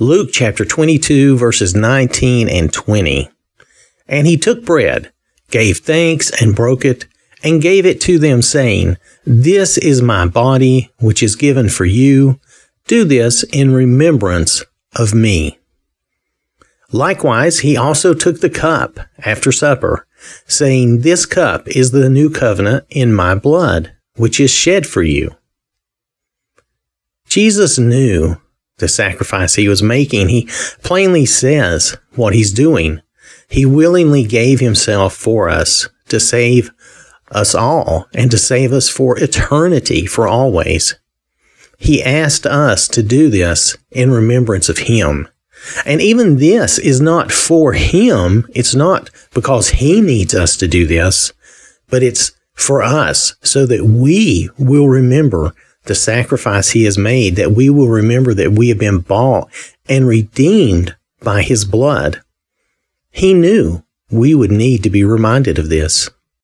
Luke chapter 22, verses 19 and 20. And he took bread, gave thanks, and broke it, and gave it to them, saying, This is my body, which is given for you. Do this in remembrance of me. Likewise, he also took the cup after supper, saying, This cup is the new covenant in my blood, which is shed for you. Jesus knew the sacrifice he was making. He plainly says what he's doing. He willingly gave himself for us to save us all and to save us for eternity, for always. He asked us to do this in remembrance of him. And even this is not for him. It's not because he needs us to do this, but it's for us so that we will remember the sacrifice he has made, that we will remember that we have been bought and redeemed by his blood. He knew we would need to be reminded of this.